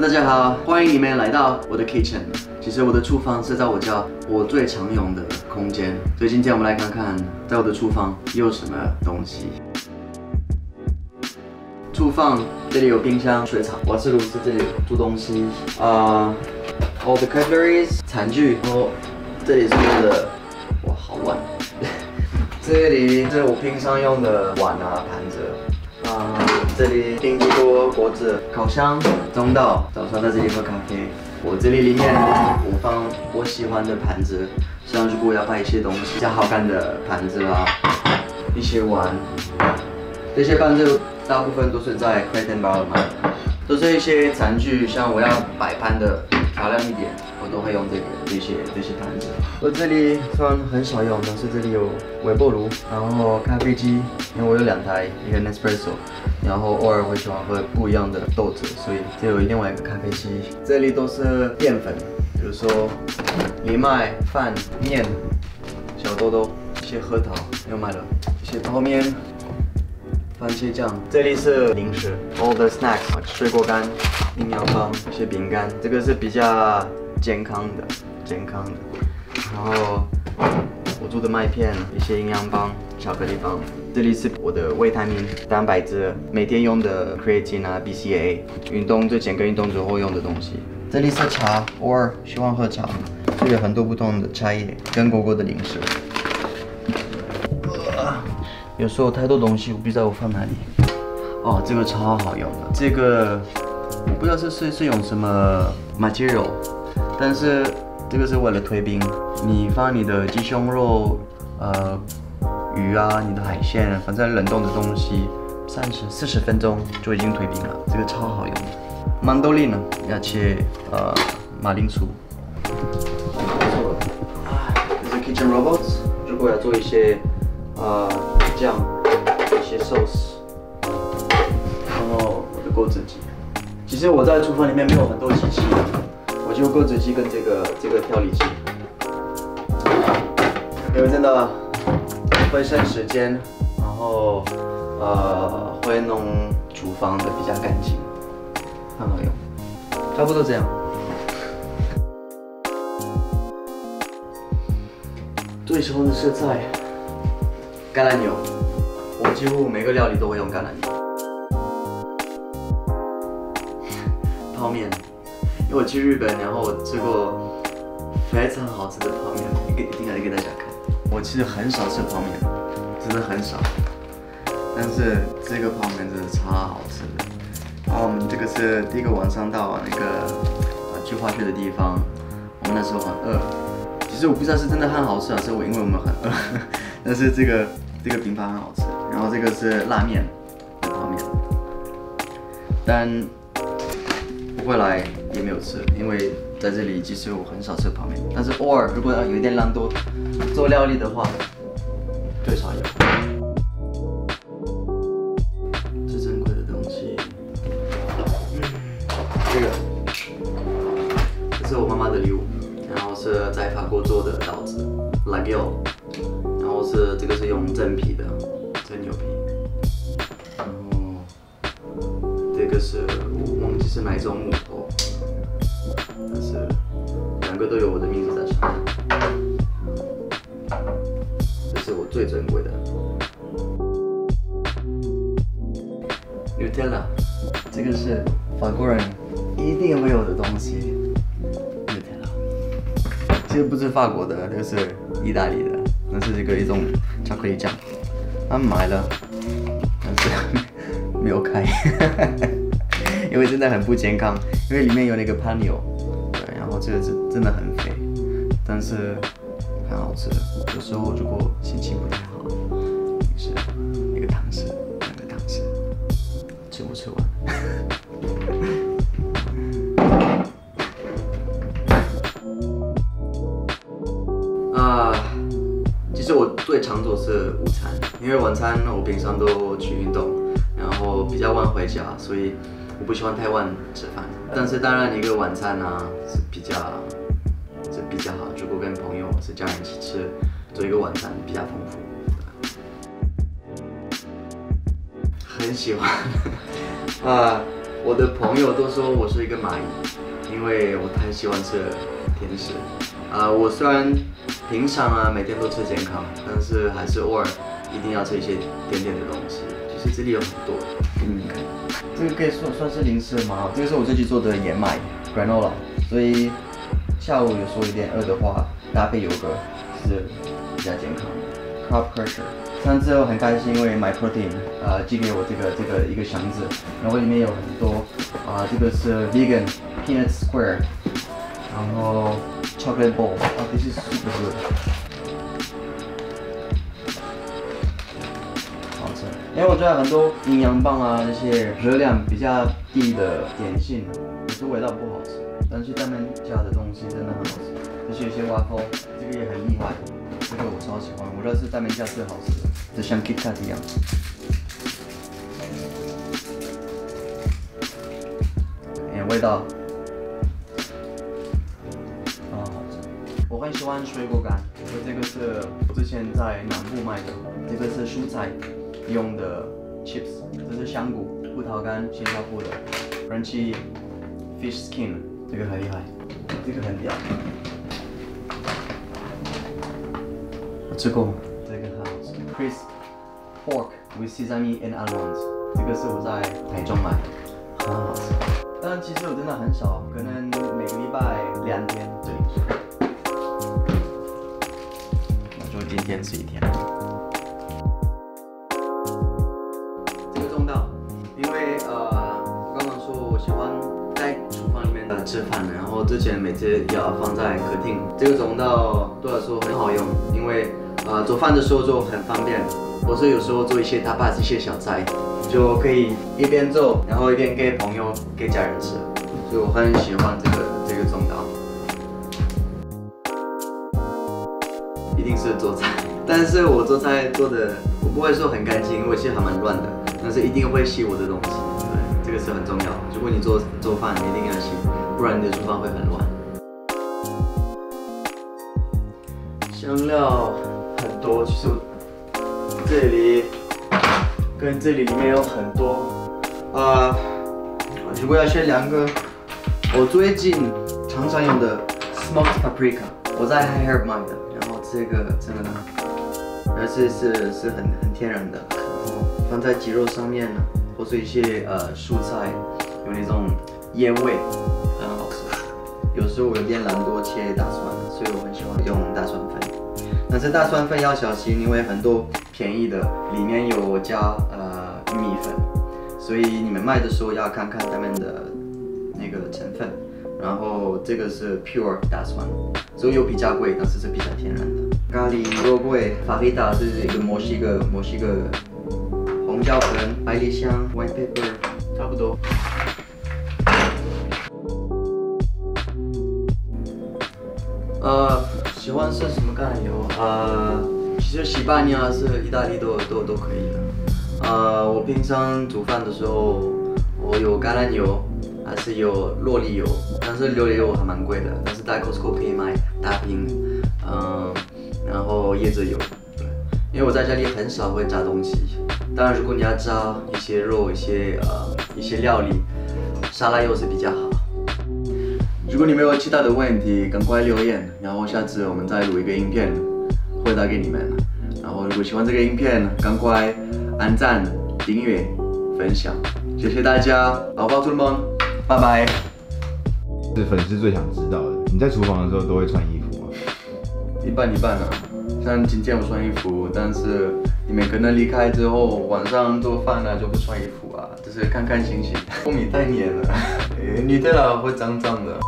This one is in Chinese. Hello， 大家好，欢迎你们来到我的 kitchen。其实我的厨房是在我家我最常用的空间，所以今天我们来看看在我的厨房有什么东西。厨房这里有冰箱、水槽、瓦斯炉是这里煮东西啊、all the cutleries 餐具，然后这里是我的哇好乱，这里是我平常用的碗啊盘子。 这里冰激凌、果子、烤箱、中岛，早上在这里喝咖啡。我这里里面我放我喜欢的盘子，像如果要摆一些东西，比较好看的盘子啦，一些碗，这些盘子大部分都是在 Kitchen Robot 买的，都是一些餐具，像我要摆盘的漂亮一点，我都会用这些盘子。我这里虽然很少用，但是这里有微波炉，然后咖啡机，因为我有两台，一个 Nespresso。 然后偶尔会喜欢喝不一样的豆子，所以就有另外一个咖啡机。这里都是淀粉，比如说藜麦、饭、面、小豆豆、一些核桃，又买了一些泡面、番茄酱。这里是零食 ，all the snacks， 水果干、营养棒、一些饼干，这个是比较健康的。然后我做的麦片，一些营养棒。 巧克力棒，这里是我的维他命、蛋白质，每天用的 creatine 啊、BCAA， 运动最前跟运动之后用的东西。这里是茶，偶尔喜欢喝茶，这里有很多不同的茶叶跟果果的零食。有时候太多东西我不知道我放哪里。哦，这个超好用的，这个我不知道是用什么 material， 但是这个是为了退冰，你放你的鸡胸肉，鱼啊，你的海鲜，反正冷冻的东西，30、40分钟就已经退冰了，这个超好用。Mandolin 呢，要切马铃薯。这是 Kitchen Robot， 如果要做一些酱，一些 sauce， 然后我的果汁机。其实我在厨房里面没有很多机器，我就果汁机跟这个调理机，因为真的。 会省时间，然后会弄厨房的比较干净，很好用，差不多这样。最喜欢的是菜，橄榄油，我几乎每个料理都会用橄榄油。泡面，因为我去日本，然后我吃过非常好吃的泡面，一定要给大家看。 我其实很少吃泡面，真的很少。但是这个泡面真的超好吃的。然后我们这个是第一个晚上到那个去滑雪的地方，我们那时候很饿。其实我不知道是真的很好吃还是因为我们很饿。但是这个饼干很好吃。然后这个是拉面的泡面，但我回来也没有吃，因为。 在这里，其实我很少吃泡面，但是偶尔如果有一点懒惰做料理的话，最少有。最珍贵的东西，这个，这是我妈妈的礼物，然后是在法国做的刀子 ，Laguiole， 然后是这个是用真皮的，真牛皮，然后这个是我忘记是哪一种木头。 但是两个都有我的名字在上面，这是我最珍贵的。Nutella， 这个是法国人一定会有的东西。Nutella， 这个不是法国的，这个是意大利的，那是一种巧克力酱。他买了，但是没有开，因为真的很不健康，因为里面有那个潘牛。 这个真的很肥，但是很好吃。有时候如果心情不太好，是一个糖吃，两个糖吃，全部吃完。其实我最常做是午餐，因为晚餐我平常都去运动，然后比较晚回家，所以。 我不喜欢太晚吃饭，但是当然一个晚餐啊是比较好。如果跟朋友是家人一起吃，做一个晚餐比较丰富。很喜欢我的朋友都说我是一个蚂蚁，因为我太喜欢吃甜食。我虽然平常每天都吃健康，但是还是偶尔一定要吃一些甜点的东西。其实这里有很多，给你们看。这个可以算是零食吗？这个是我自己做的燕麦 granola， 所以下午有时候有点饿的话，搭配油格是比较健康的。 Carb Crusher， 上次我很开心，因为 my protein 寄给我这个一个箱子，然后里面有很多这个是 vegan peanut square， 然后 chocolate ball， 啊，这是 super good， 好吃。因为我觉得很多营养棒这些热量比较低的点心，有时味道不好吃，但是他们家的东西真的很好吃。这是有些waffle，这个也很厉害。 这个我超喜欢，我觉得是他们家最好吃的，就像 KitKat 一样。哎，味道，好吃。我很喜欢水果干，这个是我之前在南部卖的，这个是蔬菜用的 chips， 这是香菇、葡萄干、新加坡的 crunchy fish skin， 这个很厉害，这个很屌。 吃过，这个很好吃。Crisp pork with sesame and almonds， 这个是我在台中买的，很好吃。但其实我真的很少，可能每个礼拜2天这里吃。那就今天吃一天。这个重到，因为我刚刚说我喜欢在厨房里面吃饭，然后之前每次要放在客厅。这个重到对我来说很好用，因为 做饭的时候就很方便，或是有时候做一些tapas一些小菜，就可以一边做，然后一边给朋友、给家人吃，所以我很喜欢这个中岛。一定是做菜，但是我做菜做的我不会说很干净，因为其实还蛮乱的，但是一定会洗我的东西，对，这个是很重要。如果你做饭，你一定要洗，不然你的厨房会很乱。香料 很多，其实这里跟这里里面有很多。如果要选2个，我最近常常用的 smoked paprika， 我在 Herb 买的，然后这个真的，是很天然的，然后放在鸡肉上面呢，或是一些蔬菜，有那种烟味，很好吃。有时候我有点懒惰切大蒜，所以我很喜欢用大蒜粉。 但是大蒜粉要小心，因为很多便宜的里面有加玉米粉，所以你们卖的时候要看看他们的那个成分。然后这个是 pure 大蒜，所以又比较贵，但是是比较天然的。咖喱肉桂、fajita 是一个墨西哥红椒粉、百里香、white pepper， 差不多。 喜欢吃什么橄榄油？其实西班牙是意大利都可以的。我平常煮饭的时候，我有橄榄油，还是有酪梨油，但是酪梨油还蛮贵的，但是在 Costco 可以买大瓶。然后椰子油，对，因为我在家里很少会炸东西。当然，如果你要炸一些肉、一些料理，沙拉油是比较好。 如果你们有其他的问题，赶快留言，然后下次我们再录一个影片回答给你们。然后如果喜欢这个影片，赶快按赞、订阅、分享，谢谢大家，好吧，tout le monde，拜拜。是粉丝最想知道的，你在厨房的时候都会穿衣服吗？一半一半啊，像今天我穿衣服，但是你们可能离开之后，晚上做饭就不穿衣服啊，就是看看心情。过敏太黏了，你对了会脏脏的。